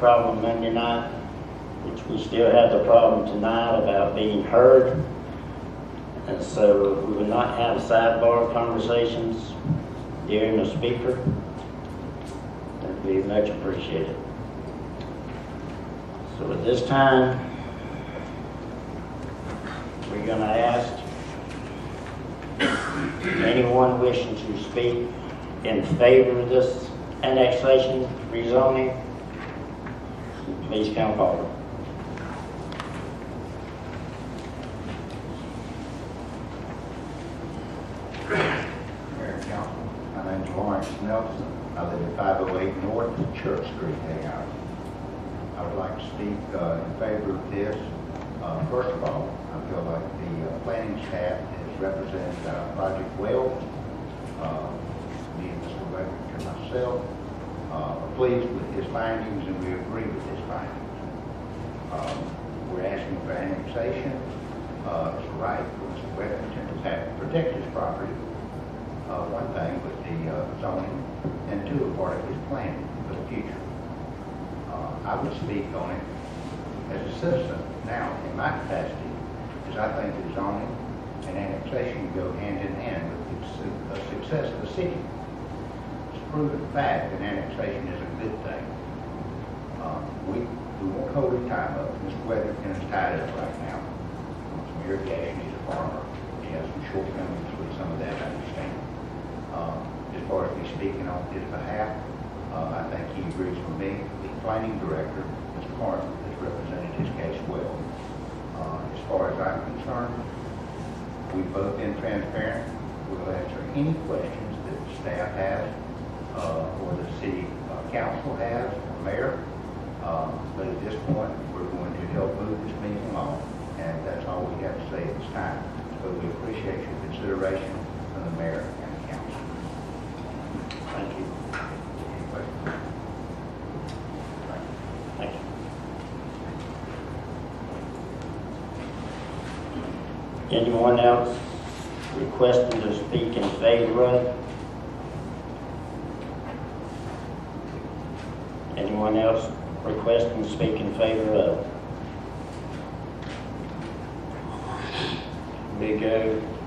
problem Monday night, which we still have the problem tonight about being heard. And so we will not have sidebar conversations during the speaker. That would be much appreciated. So at this time, we're going to ask anyone wishing to speak in favor of this annexation, rezoning, please come forward. Mayor Council, my name is Laurence Nelson. I live at 508 North Church Street, Hanover. I would like to speak in favor of this. First of all, I feel like the planning staff has represented our project well. Me and Mr. Weber and myself are pleased with his findings, and we agree with his findings. We're asking for annexation. It's a right for Mr. Weber to protect his property, one thing with the zoning, and two, a part of his planning for the future. I would speak on it as a citizen now in my capacity, because I think the zoning and annexation go hand in hand with the success of the city. It's proven fact that annexation is a good thing. We won't hold his time up. Mr. Weatherkin is tied up right now. Some irrigation, he's a farmer. He has some shortcomings with some of that, I understand. As far as me speaking on his behalf, I think he agrees with me. The planning director, Mr. Martin, has represented his case well. As far as I'm concerned, we've both been transparent. We'll answer any questions that the staff has, or the city council has, or mayor. But at this point, we're going to help move this meeting along, and that's all we have to say at this time. But we appreciate your consideration from the mayor and the council. Thank you. Any questions? Thank you. Anyone else requesting to speak in favor of? Anyone else requesting to speak in favor of? We go